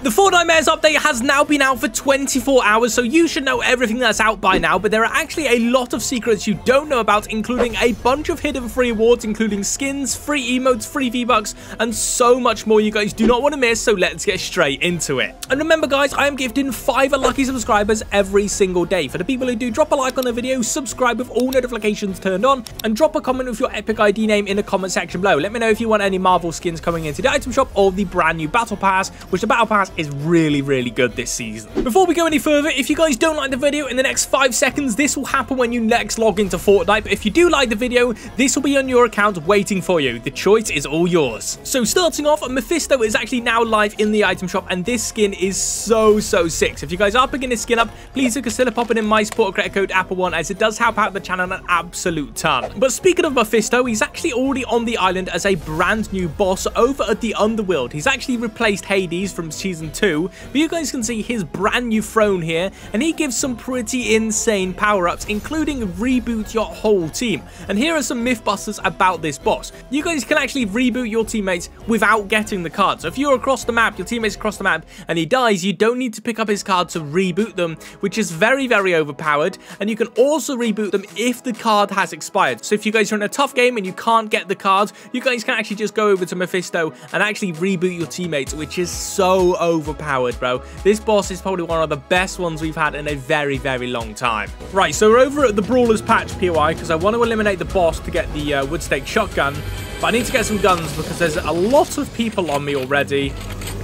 The Fortnitemares update has now been out for 24 hours, so you should know everything that's out by now, but there are actually a lot of secrets you don't know about, including a bunch of hidden free rewards, including skins, free emotes, free V-Bucks, and so much more you guys do not want to miss, so let's get straight into it. And remember guys, I am gifting 5 lucky subscribers every single day. For the people who do, drop a like on the video, subscribe with all notifications turned on, and drop a comment with your Epic ID name in the comment section below. Let me know if you want any Marvel skins coming into the item shop or the brand new Battle Pass, which the Battle Pass is really good this season. Before we go any further, if you guys don't like the video in the next 5 seconds, this will happen when you next log into Fortnite, but if you do like the video, this will be on your account waiting for you. The choice is all yours. So starting off, Mephisto is actually now live in the item shop, and this skin is so sick. So if you guys are picking this skin up, please consider popping in my support credit code Apple1, as it does help out the channel an absolute ton. But speaking of Mephisto, he's actually already on the island as a brand new boss over at the Underworld. He's actually replaced Hades from Season 2, but you guys can see his brand new throne here, and he gives some pretty insane power-ups, including reboot your whole team. And here are some mythbusters about this boss. You guys can actually reboot your teammates without getting the card. So if you're across the map, your teammate's across the map, and he dies, you don't need to pick up his card to reboot them, which is very overpowered. And you can also reboot them if the card has expired. So if you guys are in a tough game and you can't get the card, you guys can actually just go over to Mephisto and actually reboot your teammates, which is so overpowered, bro. This boss is probably one of the best ones we've had in a very long time. Right, so we're over at the Brawler's Patch POI because I want to eliminate the boss to get the Woodstake shotgun, but I need to get some guns because there's a lot of people on me already.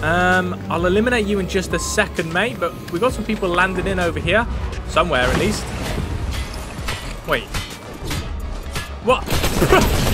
I'll eliminate you in just a second, mate, but we've got some people landing in over here somewhere, at least. Wait, what?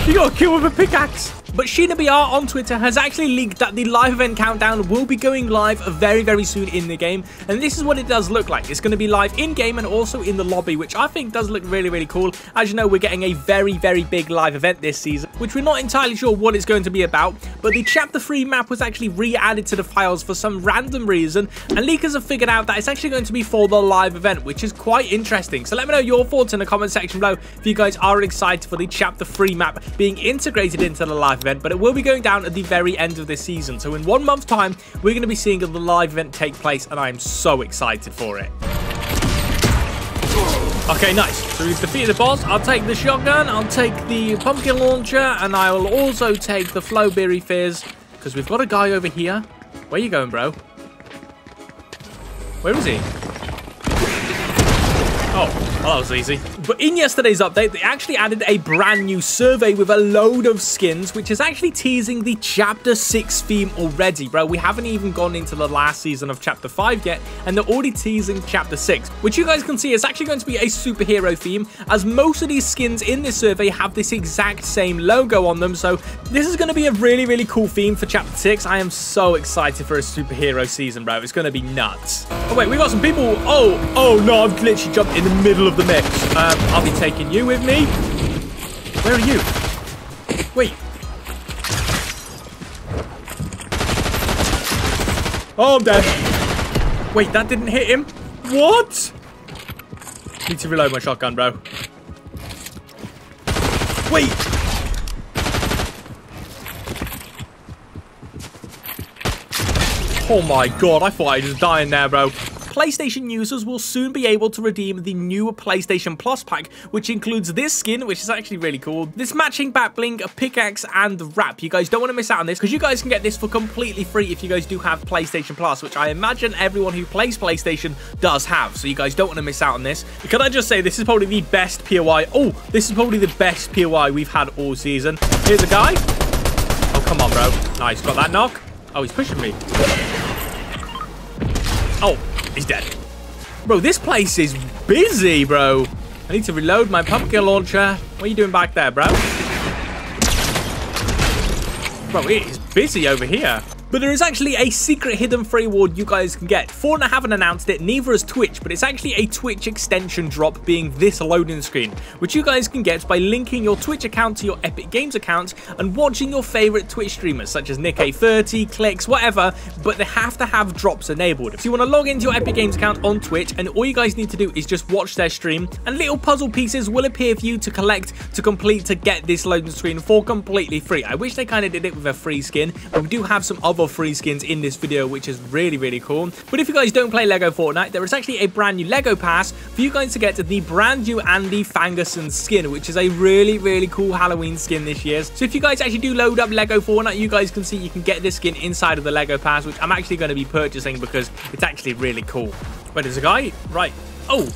You got killed with a pickaxe. But Sheena BR on Twitter has actually leaked that the live event countdown will be going live very soon in the game, and this is what it does look like. It's going to be live in-game and also in the lobby, which I think does look really cool. As you know, we're getting a very big live event this season, which we're not entirely sure what it's going to be about, but the Chapter 3 map was actually re-added to the files for some random reason, and leakers have figured out that it's actually going to be for the live event, which is quite interesting. So let me know your thoughts in the comment section below if you guys are excited for the Chapter 3 map being integrated into the live event, but it will be going down at the very end of this season. So in 1 month's time, we're going to be seeing the live event take place, and I am so excited for it. Okay, nice. So we've defeated the boss. I'll take the shotgun, I'll take the pumpkin launcher, and I will also take the flowberry fizz, because we've got a guy over here. Where you going, bro? Where is he? Oh, well, that was easy. But in yesterday's update, they actually added a brand new survey with a load of skins, which is actually teasing the Chapter 6 theme already, bro. We haven't even gone into the last season of Chapter 5 yet, and they're already teasing Chapter 6, which you guys can see is actually going to be a superhero theme, as most of these skins in this survey have this exact same logo on them. So this is going to be a really cool theme for Chapter 6. I am so excited for a superhero season, bro. It's going to be nuts. Oh, wait, we got some people. Oh no, I've literally jumped in the middle of the mix. I'll be taking you with me. Where are you? Wait. Oh, I'm dead. Wait, that didn't hit him? What? Need to reload my shotgun, bro. Wait. Oh my god, I thought I just died in there, bro. PlayStation users will soon be able to redeem the new PlayStation Plus pack, which includes this skin, which is actually really cool, this matching back bling, a pickaxe, and wrap. You guys don't want to miss out on this, because you guys can get this for completely free if you guys do have PlayStation Plus, which I imagine everyone who plays PlayStation does have, so you guys don't want to miss out on this. Can I just say, this is probably the best POI. Oh, this is probably the best POI we've had all season. Here's a guy. Oh, come on, bro. Nice, got that knock. Oh, he's pushing me. Oh, he's dead. Bro, this place is busy, bro. I need to reload my pumpkin launcher. What are you doing back there, bro? Bro, it is busy over here. But there is actually a secret hidden free reward you guys can get. Fortnite haven't announced it, neither has Twitch, but it's actually a Twitch extension drop being this loading screen, which you guys can get by linking your Twitch account to your Epic Games account and watching your favorite Twitch streamers, such as NickA30, Clix, whatever, but they have to have drops enabled. So you want to log into your Epic Games account on Twitch, and all you guys need to do is just watch their stream, and little puzzle pieces will appear for you to collect, to complete, to get this loading screen for completely free. I wish they kind of did it with a free skin, but we do have some other of free skins in this video, which is really, really cool. But if you guys don't play Lego Fortnite, there is actually a brand new Lego Pass for you guys to get the brand new Andy Fangerson skin, which is a really, really cool Halloween skin this year. So if you guys actually do load up Lego Fortnite, you guys can see you can get this skin inside of the Lego Pass, which I'm actually going to be purchasing because it's actually really cool. Wait, there's a guy? Right. Oh!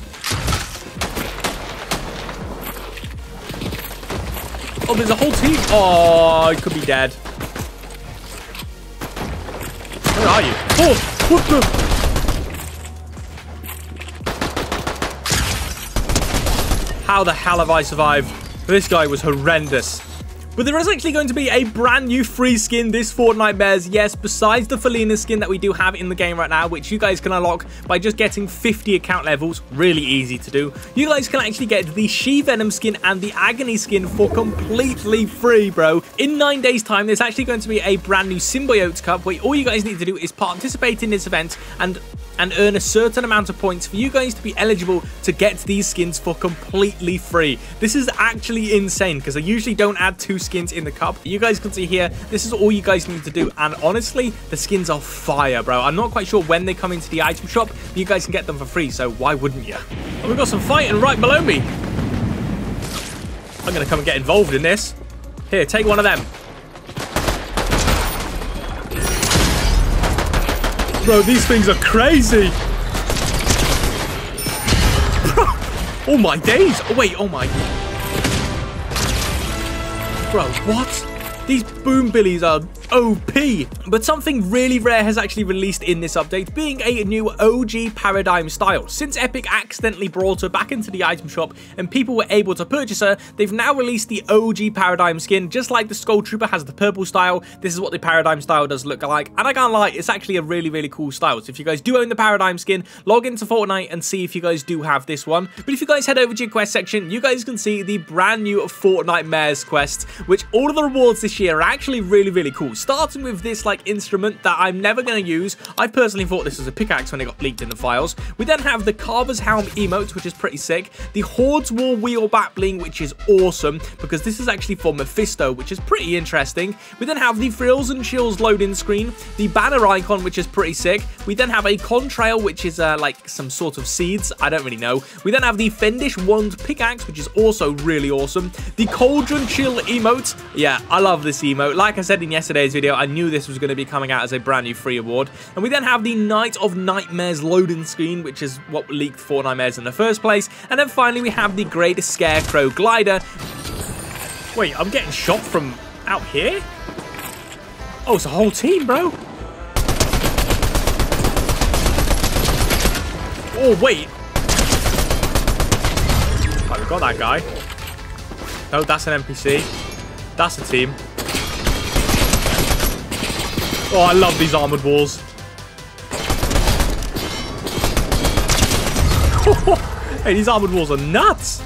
Oh, there's a whole team. Oh, I could be dead. Where are you? Oh, what the? How the hell have I survived? This guy was horrendous. But there is actually going to be a brand new free skin this Fortnitemares, yes, besides the Felina skin that we do have in the game right now, which you guys can unlock by just getting 50 account levels, really easy to do. You guys can actually get the She-Venom skin and the Agony skin for completely free, bro. In 9 days' time, there's actually going to be a brand new Symbiotes Cup where all you guys need to do is participate in this event and earn a certain amount of points for you guys to be eligible to get these skins for completely free. This is actually insane because they usually don't add two skins in the cup. You guys can see here, this is all you guys need to do, and honestly, the skins are fire, bro. I'm not quite sure when they come into the item shop, but you guys can get them for free, so why wouldn't you? And we've got some fighting right below me. I'm gonna come and get involved in this. Here, take one of them. Bro, these things are crazy. Bro, oh my days. Oh, wait, oh my. Bro, what? These boombillies are OP. But something really rare has actually released in this update, being a new OG Paradigm style. Since Epic accidentally brought her back into the item shop and people were able to purchase her, they've now released the OG Paradigm skin. Just like the Skull Trooper has the purple style, this is what the Paradigm style does look like. And I can't lie, it's actually a really, really cool style. So if you guys do own the Paradigm skin, log into Fortnite and see if you guys do have this one. But if you guys head over to your quest section, you guys can see the brand new Fortnitemares quests, which all of the rewards this year are actually really, really cool. Starting with this like instrument that I'm never going to use. I personally thought this was a pickaxe when it got leaked in the files. We then have the Carver's Helm emote, which is pretty sick. The Horde's War Wheel bat bling, which is awesome because this is actually for Mephisto, which is pretty interesting. We then have the Frills and Chills loading screen, the banner icon, which is pretty sick. We then have a contrail, which is like some sort of seeds. I don't really know. We then have the Fendish Wand pickaxe, which is also really awesome. The Cauldron Chill emote. Yeah, I love this emote. Like I said in yesterday's video, I knew this was going to be coming out as a brand new free award. And we then have the Night of Nightmares loading screen, which is what leaked Fortnitemares in the first place. And then finally we have the Great Scarecrow glider. Wait, I'm getting shot from out here? Oh, it's a whole team, bro. Oh, wait. Oh, we got that guy. No, that's an NPC. That's a team. Oh, I love these armored walls. Hey, these armored walls are nuts.